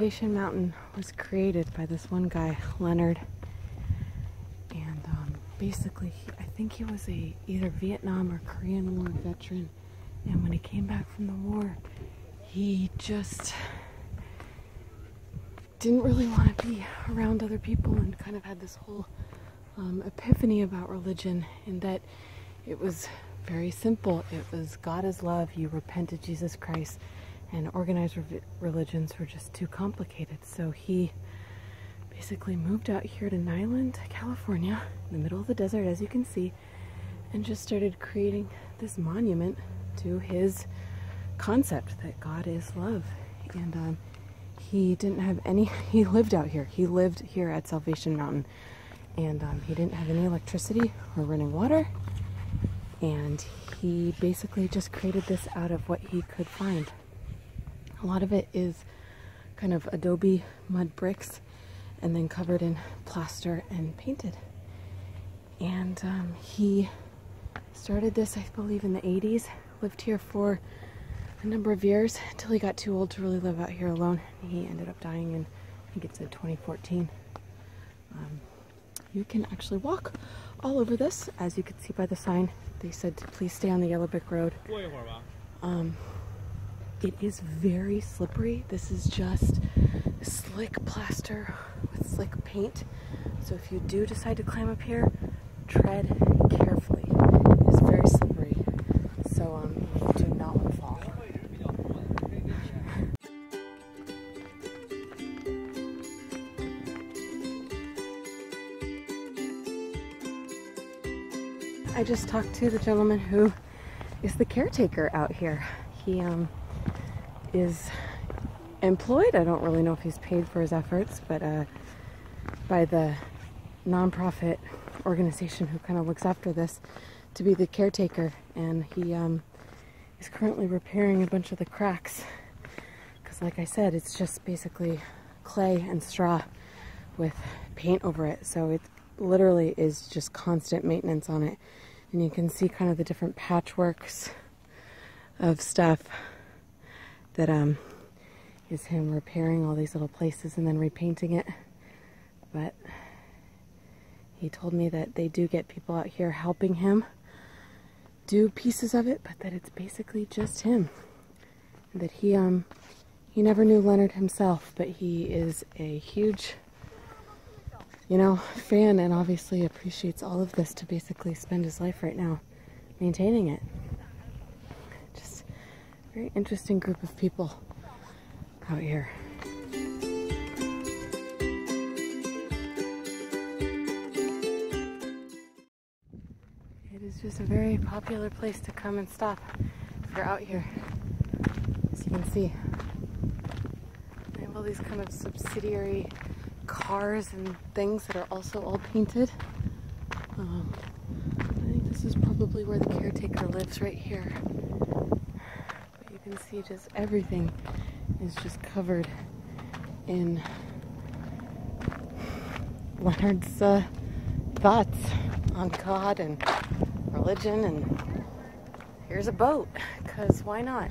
Salvation Mountain was created by this one guy, Leonard, and basically I think he was either Vietnam or Korean War veteran, and when he came back from the war, he just didn't really want to be around other people and kind of had this whole epiphany about religion, and that it was very simple. It was God is love, you repent to Jesus Christ, and organized religions were just too complicated. So he basically moved out here to Niland, California, in the middle of the desert, as you can see, and just started creating this monument to his concept that God is love. And he didn't have any, he lived out here. He lived here at Salvation Mountain, and he didn't have any electricity or running water. And he basically just created this out of what he could find. A lot of it is kind of adobe mud bricks and then covered in plaster and painted. And he started this, I believe, in the 80s, lived here for a number of years until he got too old to really live out here alone. He ended up dying in, I think it's in 2014. You can actually walk all over this. As you can see by the sign, they said to please stay on the yellow brick road. It is very slippery. This is just slick plaster with slick paint. So if you do decide to climb up here, tread carefully. It's very slippery. So you do not want to fall. I just talked to the gentleman who is the caretaker out here. He is employed. I don't really know if he's paid for his efforts, but by the nonprofit organization who kind of looks after this to be the caretaker. And he is currently repairing a bunch of the cracks, because like I said, it's just basically clay and straw with paint over it. So it literally is just constant maintenance on it. And you can see kind of the different patchworks of stuff that is him repairing all these little places and then repainting it. But he told me that they do get people out here helping him do pieces of it, but that it's basically just him. And that he never knew Leonard himself, but he is a huge, you know, fan, and obviously appreciates all of this to basically spend his life right now maintaining it. Very interesting group of people out here. It is just a very popular place to come and stop if you're out here, as you can see. They have all these kind of subsidiary cars and things that are also all painted. I think this is probably where the caretaker lives, right here. You can see just everything is just covered in Leonard's thoughts on God and religion. And here's a boat, because why not?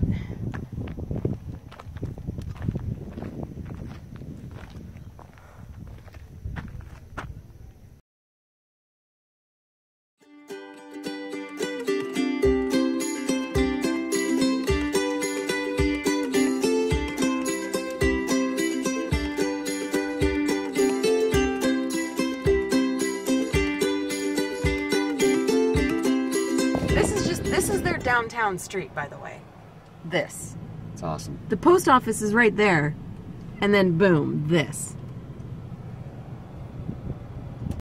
This is their downtown street, by the way. This. It's awesome. The post office is right there, and then boom, this.